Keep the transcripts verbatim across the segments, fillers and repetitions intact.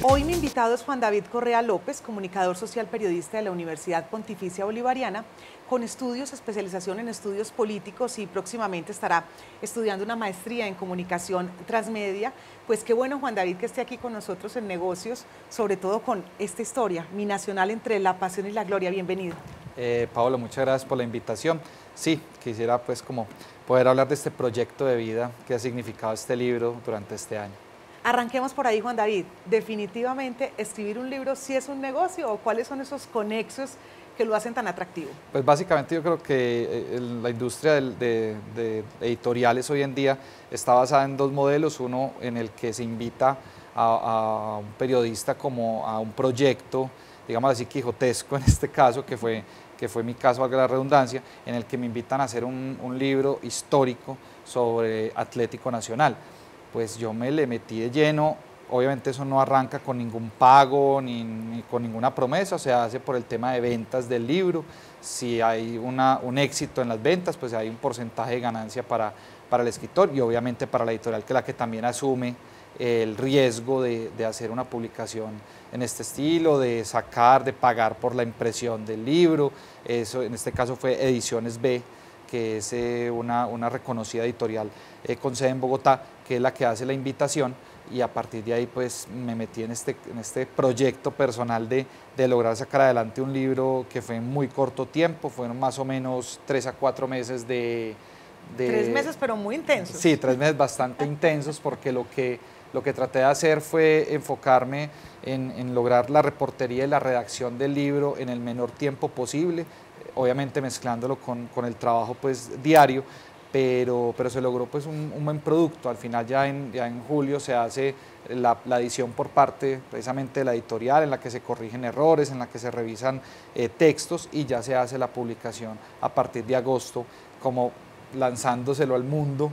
Hoy mi invitado es Juan David Correa López, comunicador social periodista de la Universidad Pontificia Bolivariana, con estudios, especialización en estudios políticos, y próximamente estará estudiando una maestría en comunicación transmedia. Pues qué bueno, Juan David, que esté aquí con nosotros en Negocios, sobre todo con esta historia, Mi Nacional, entre la pasión y la gloria. Bienvenido. Eh, Paola, muchas gracias por la invitación. Sí, quisiera pues como poder hablar de este proyecto de vida que ha significado este libro durante este año. Arranquemos por ahí, Juan David. Definitivamente, escribir un libro sí es un negocio, o ¿cuáles son esos conexos que lo hacen tan atractivo? Pues básicamente yo creo que la industria de, de, de editoriales hoy en día está basada en dos modelos. Uno en el que se invita a, a un periodista como a un proyecto, digamos así, quijotesco en este caso, que fue, que fue mi caso, valga la redundancia, en el que me invitan a hacer un, un libro histórico sobre Atlético Nacional. Pues yo me le metí de lleno. Obviamente eso no arranca con ningún pago ni, ni con ninguna promesa, se hace por el tema de ventas del libro. Si hay una, un éxito en las ventas, pues hay un porcentaje de ganancia para, para el escritor y obviamente para la editorial, que es la que también asume el riesgo de, de hacer una publicación en este estilo, de sacar, de pagar por la impresión del libro. Eso en este caso fue Ediciones B, que es eh, una, una reconocida editorial eh, con sede en Bogotá, que es la que hace la invitación, y a partir de ahí pues me metí en este, en este proyecto personal de, de lograr sacar adelante un libro que fue en muy corto tiempo. Fueron más o menos tres a cuatro meses de... de tres meses pero muy intensos. Sí, tres meses bastante intensos, porque lo que, lo que traté de hacer fue enfocarme en, en lograr la reportería y la redacción del libro en el menor tiempo posible, obviamente mezclándolo con, con el trabajo pues diario, pero, pero se logró pues un, un buen producto. Al final ya en, ya en julio se hace la, la edición por parte precisamente de la editorial, en la que se corrigen errores, en la que se revisan eh, textos, y ya se hace la publicación a partir de agosto, como lanzándoselo al mundo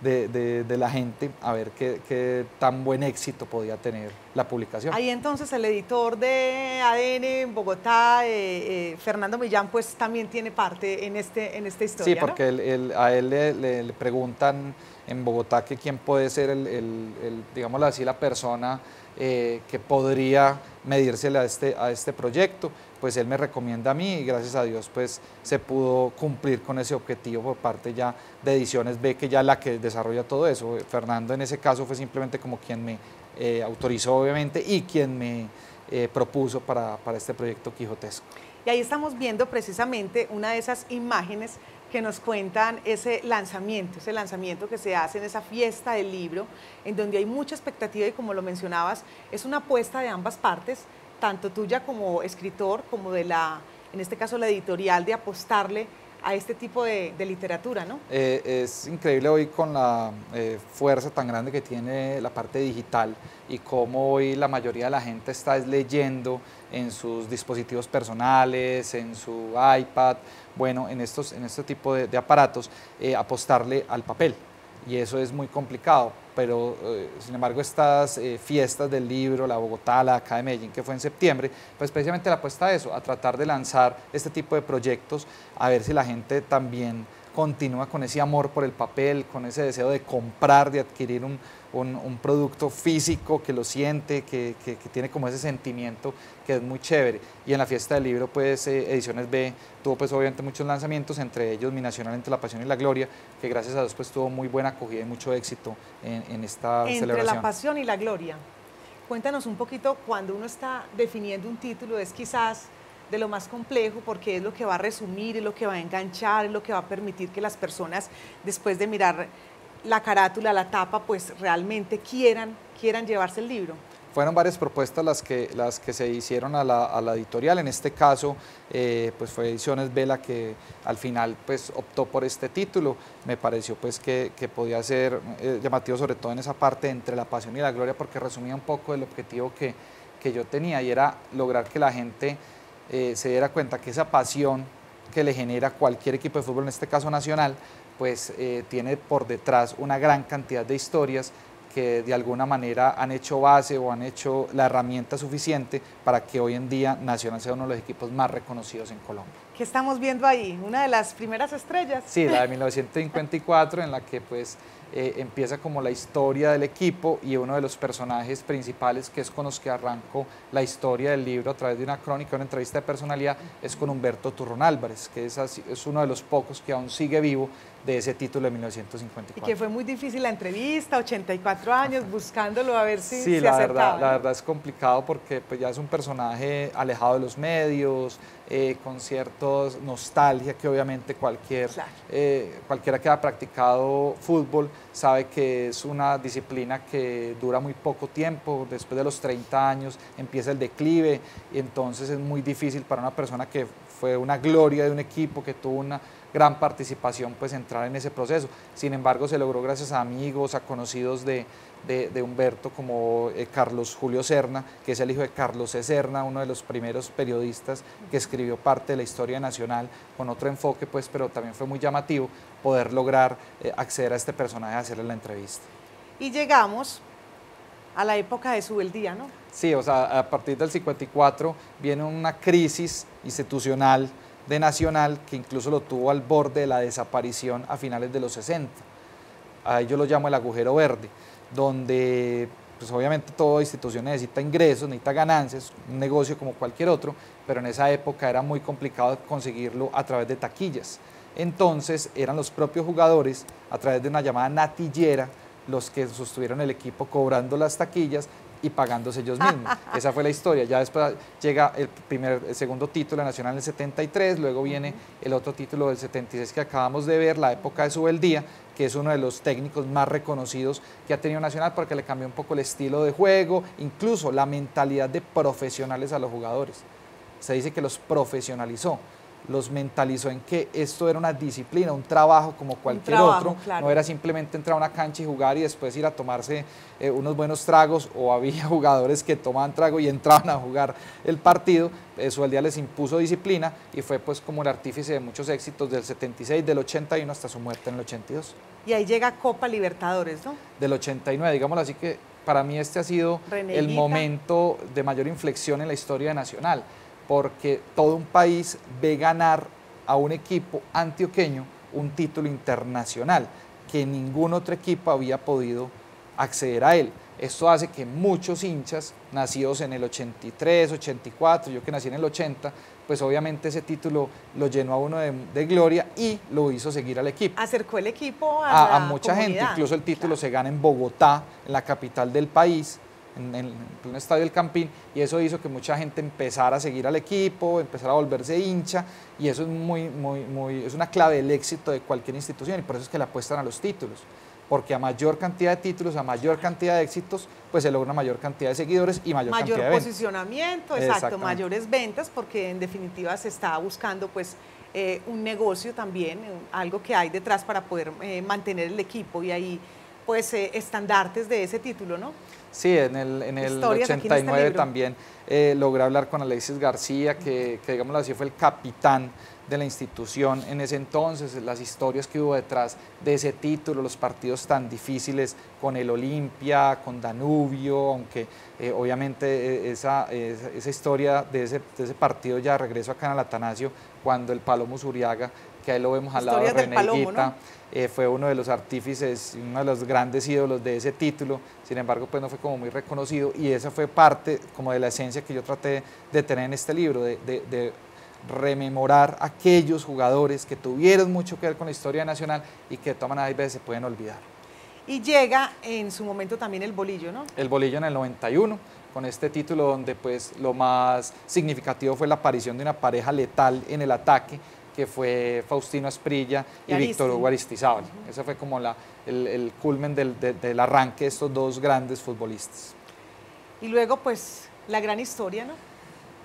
de, de, de la gente, a ver qué, qué tan buen éxito podía tener la publicación. Ahí entonces el editor de A D N en Bogotá, eh, eh, Fernando Millán, pues también tiene parte en, este, en esta historia. Sí, porque, ¿no?, él, él, a él le, le, le preguntan en Bogotá que quién puede ser, el, el, el, digámoslo así, la persona eh, que podría medírsele a este, a este proyecto. Pues él me recomienda a mí, y gracias a Dios pues se pudo cumplir con ese objetivo por parte ya de Ediciones B, que ya la que desarrolla todo eso. Fernando en ese caso fue simplemente como quien me eh, autorizó, obviamente, y quien me eh, propuso para, para este proyecto quijotesco. Y ahí estamos viendo precisamente una de esas imágenes que nos cuentan ese lanzamiento, ese lanzamiento que se hace en esa fiesta del libro, en donde hay mucha expectativa, y como lo mencionabas, es una apuesta de ambas partes, tanto tuya como escritor, como de la, en este caso la editorial, de apostarle a este tipo de, de literatura, ¿no? Eh, es increíble hoy con la eh, fuerza tan grande que tiene la parte digital, y cómo hoy la mayoría de la gente está leyendo en sus dispositivos personales, en su iPad, bueno, en, estos, en este tipo de, de aparatos, eh, apostarle al papel. Y eso es muy complicado, pero eh, sin embargo estas eh, fiestas del libro, la Bogotá, la acá de Medellín, que fue en septiembre, pues precisamente la apuesta a eso, a tratar de lanzar este tipo de proyectos, a ver si la gente también continúa con ese amor por el papel, con ese deseo de comprar, de adquirir un, un, un producto físico que lo siente, que, que, que tiene como ese sentimiento que es muy chévere. Y en la fiesta del libro, pues eh, Ediciones B tuvo pues obviamente muchos lanzamientos, entre ellos Mi Nacional, entre la pasión y la gloria, que gracias a Dios pues tuvo muy buena acogida y mucho éxito en, en esta entre celebración. Entre la pasión y la gloria. Cuéntanos un poquito, cuando uno está definiendo un título, es quizás de lo más complejo, porque es lo que va a resumir, es lo que va a enganchar, es lo que va a permitir que las personas, después de mirar la carátula, la tapa, pues realmente quieran, quieran llevarse el libro. Fueron varias propuestas las que, las que se hicieron a la, a la editorial. En este caso eh, pues fue Ediciones B la que al final pues optó por este título. Me pareció pues que, que podía ser eh, llamativo, sobre todo en esa parte entre la pasión y la gloria, porque resumía un poco el objetivo que, que yo tenía, y era lograr que la gente Eh, se diera cuenta que esa pasión que le genera cualquier equipo de fútbol, en este caso Nacional, pues eh, tiene por detrás una gran cantidad de historias que de alguna manera han hecho base o han hecho la herramienta suficiente para que hoy en día Nacional sea uno de los equipos más reconocidos en Colombia. ¿Qué estamos viendo ahí? ¿Una de las primeras estrellas? Sí, la de mil novecientos cincuenta y cuatro, en la que pues eh, empieza como la historia del equipo y uno de los personajes principales, que es con los que arranco la historia del libro a través de una crónica, una entrevista de personalidad, es con Humberto Turrón Álvarez, que es, así, es uno de los pocos que aún sigue vivo de ese título de mil novecientos cincuenta y cuatro. Y que fue muy difícil la entrevista, ochenta y cuatro años, buscándolo a ver si sí, se acertaba. Sí, la, ¿no? la verdad es complicado porque pues, ya es un personaje alejado de los medios, eh, con ciertos nostalgia que obviamente cualquier, claro. eh, cualquiera que ha practicado fútbol sabe que es una disciplina que dura muy poco tiempo, después de los treinta años empieza el declive, y entonces es muy difícil para una persona que fue una gloria de un equipo, que tuvo una gran participación, pues entrar en ese proceso. Sin embargo, se logró gracias a amigos, a conocidos de, de, de Humberto, como eh, Carlos Julio Serna, que es el hijo de Carlos C. Serna, uno de los primeros periodistas que escribió parte de la historia nacional, con otro enfoque, pues, pero también fue muy llamativo poder lograr eh, acceder a este personaje, hacerle la entrevista. Y llegamos a la época de Subeldía, ¿no? Sí, o sea, a partir del cincuenta y cuatro viene una crisis institucional de Nacional, que incluso lo tuvo al borde de la desaparición a finales de los sesenta. Ahí yo lo llamo el agujero verde, donde pues obviamente toda institución necesita ingresos, necesita ganancias, un negocio como cualquier otro, pero en esa época era muy complicado conseguirlo a través de taquillas. Entonces eran los propios jugadores, a través de una llamada natillera, los que sostuvieron el equipo cobrando las taquillas y pagándose ellos mismos. Esa fue la historia. Ya después llega el, primer, el segundo título nacional en el setenta y tres, luego viene el otro título del setenta y seis que acabamos de ver, la época de Subeldía, que es uno de los técnicos más reconocidos que ha tenido Nacional, porque le cambió un poco el estilo de juego, incluso la mentalidad de profesionales a los jugadores. Se dice que los profesionalizó, los mentalizó en que esto era una disciplina, un trabajo como cualquier trabajo, otro, claro. No era simplemente entrar a una cancha y jugar y después ir a tomarse eh, unos buenos tragos, o había jugadores que tomaban trago y entraban a jugar el partido. Subeldía les impuso disciplina y fue pues como el artífice de muchos éxitos del setenta y seis, del ochenta y uno hasta su muerte en el ochenta y dos. Y ahí llega Copa Libertadores, ¿no? Del ochenta y nueve, digámoslo así, que para mí este ha sido René el Higuita. Momento de mayor inflexión en la historia de Nacional, porque todo un país ve ganar a un equipo antioqueño un título internacional que ningún otro equipo había podido acceder a él. Esto hace que muchos hinchas nacidos en el ochenta y tres, ochenta y cuatro, yo que nací en el ochenta, pues obviamente ese título lo llenó a uno de, de gloria y lo hizo seguir al equipo. Acercó el equipo a, a, a la mucha comunidad. Gente, incluso el título claro. se gana en Bogotá, en la capital del país, en el pleno estadio del Campín, y eso hizo que mucha gente empezara a seguir al equipo, empezara a volverse hincha, y eso es muy, muy, muy, es una clave del éxito de cualquier institución, y por eso es que le apuestan a los títulos, porque a mayor cantidad de títulos, a mayor cantidad de éxitos, pues se logra mayor cantidad de seguidores y mayor, mayor cantidad de posicionamiento, exacto, mayores ventas, porque en definitiva se está buscando pues eh, un negocio también, algo que hay detrás para poder eh, mantener el equipo, y ahí pues eh, estandartes de ese título, ¿no? Sí, en el, en el ochenta y nueve también eh, logré hablar con Alexis García, que, que digámoslo así fue el capitán de la institución en ese entonces, las historias que hubo detrás de ese título, los partidos tan difíciles con el Olimpia, con Danubio, aunque eh, obviamente esa, esa, esa historia de ese, de ese partido, ya regreso acá en el Atanasio, cuando el Palomo Zuriaga, que ahí lo vemos al lado de René Higuita, ¿no? eh, fue uno de los artífices, uno de los grandes ídolos de ese título, sin embargo pues no fue como muy reconocido, y esa fue parte como de la esencia que yo traté de tener en este libro, de, de, de rememorar aquellos jugadores que tuvieron mucho que ver con la historia nacional y que de todas maneras a veces se pueden olvidar. Y llega en su momento también el bolillo, ¿no? El bolillo en el noventa y uno, con este título donde pues lo más significativo fue la aparición de una pareja letal en el ataque, que fue Faustino Asprilla y, y Víctor Guaristizábal. Uh-huh. Ese fue como la, el, el culmen del, de, del arranque de estos dos grandes futbolistas. Y luego, pues, la gran historia, ¿no?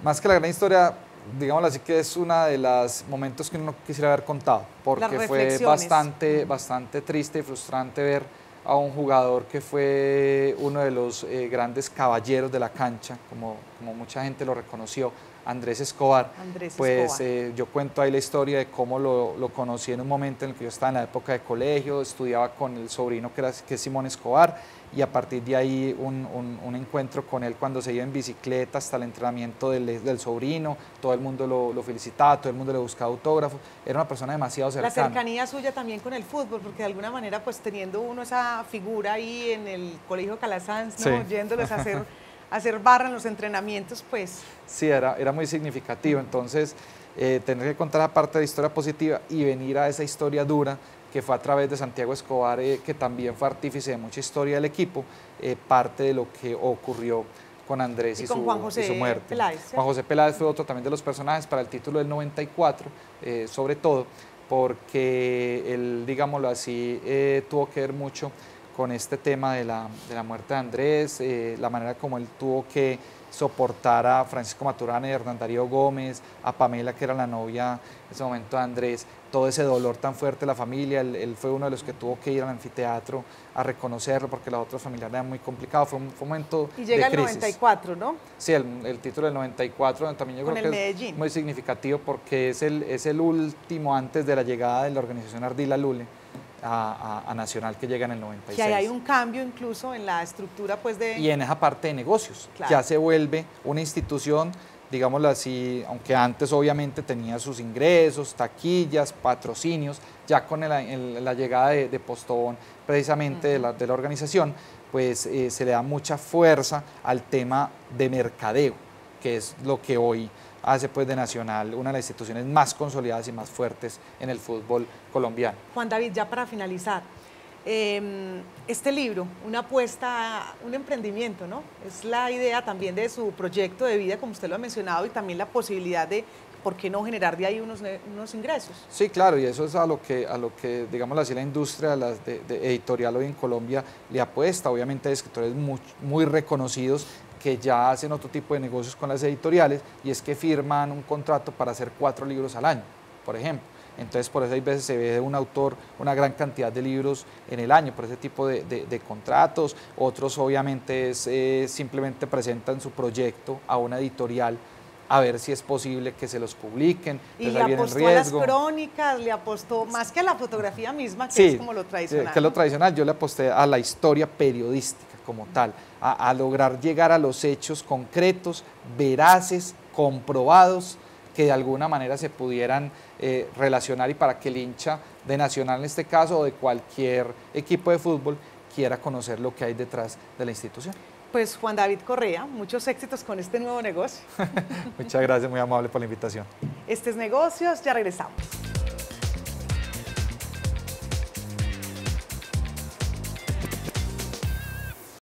Más que la gran historia, digámoslo así, que es uno de los momentos que uno quisiera haber contado, porque fue bastante, bastante triste y frustrante ver a un jugador que fue uno de los eh, grandes caballeros de la cancha, como, como mucha gente lo reconoció, Andrés Escobar. Andrés pues Escobar. Eh, yo cuento ahí la historia de cómo lo, lo conocí en un momento en el que yo estaba en la época de colegio, estudiaba con el sobrino que, era, que es Simón Escobar, y a partir de ahí un, un, un encuentro con él cuando se iba en bicicleta hasta el entrenamiento del, del sobrino, todo el mundo lo, lo felicitaba, todo el mundo le buscaba autógrafos, era una persona demasiado cercana. La cercanía suya también con el fútbol, porque de alguna manera pues teniendo uno esa figura ahí en el Colegio Calasanz, ¿no? Sí. Yéndoles a hacer... hacer barra en los entrenamientos, pues. Sí, era, era muy significativo, entonces eh, tener que contar la parte de historia positiva y venir a esa historia dura que fue a través de Santiago Escobar, eh, que también fue artífice de mucha historia del equipo, eh, parte de lo que ocurrió con Andrés y, y, con su, Juan José y su muerte. Peláez, ¿sí? Juan José Peláez fue otro también de los personajes para el título del noventa y cuatro, eh, sobre todo porque él, digámoslo así, eh, tuvo que ver mucho con este tema de la, de la muerte de Andrés, eh, la manera como él tuvo que soportar a Francisco Maturana y Hernán Darío Gómez, a Pamela, que era la novia en ese momento de Andrés, todo ese dolor tan fuerte de la familia, él, él fue uno de los que tuvo que ir al anfiteatro a reconocerlo porque la otra familia era muy complicada, fue un, fue un momento de crisis. Y llega el noventa y cuatro, ¿no? Sí, el, el título del noventa y cuatro también yo creo que es muy significativo porque es el, es el último antes de la llegada de la organización Ardila Lule. A, a, a Nacional, que llega en el noventa y seis. Que ahí hay un cambio incluso en la estructura pues de... Y en esa parte de negocios, claro. Ya se vuelve una institución, digámoslo así, aunque antes obviamente tenía sus ingresos, taquillas, patrocinios, ya con el, el, la llegada de, de Postobón precisamente uh-huh. de, la, de la organización, pues eh, se le da mucha fuerza al tema de mercadeo, que es lo que hoy hace pues de Nacional una de las instituciones más consolidadas y más fuertes en el fútbol colombiano. Juan David, ya para finalizar, eh, este libro, una apuesta, un emprendimiento, ¿no? Es la idea también de su proyecto de vida, como usted lo ha mencionado, y también la posibilidad de, ¿por qué no generar de ahí unos, unos ingresos? Sí, claro, y eso es a lo que, a lo que digamos así, la industria la de, de editorial hoy en Colombia le apuesta, obviamente hay escritores muy, muy reconocidos, que ya hacen otro tipo de negocios con las editoriales y es que firman un contrato para hacer cuatro libros al año, por ejemplo. Entonces por eso hay veces se ve de un autor una gran cantidad de libros en el año, por ese tipo de, de, de contratos. Otros obviamente es, eh, simplemente presentan su proyecto a una editorial a ver si es posible que se los publiquen. Y le apostó a las crónicas, le apostó más que a la fotografía misma, que sí, es como lo tradicional. Sí, que es lo tradicional, yo le aposté a la historia periodística como tal, a, a lograr llegar a los hechos concretos, veraces, comprobados, que de alguna manera se pudieran eh, relacionar y para que el hincha de Nacional en este caso o de cualquier equipo de fútbol quiera conocer lo que hay detrás de la institución. Pues Juan David Correa, muchos éxitos con este nuevo negocio. Muchas gracias, muy amable por la invitación. Este es Negocios, ya regresamos.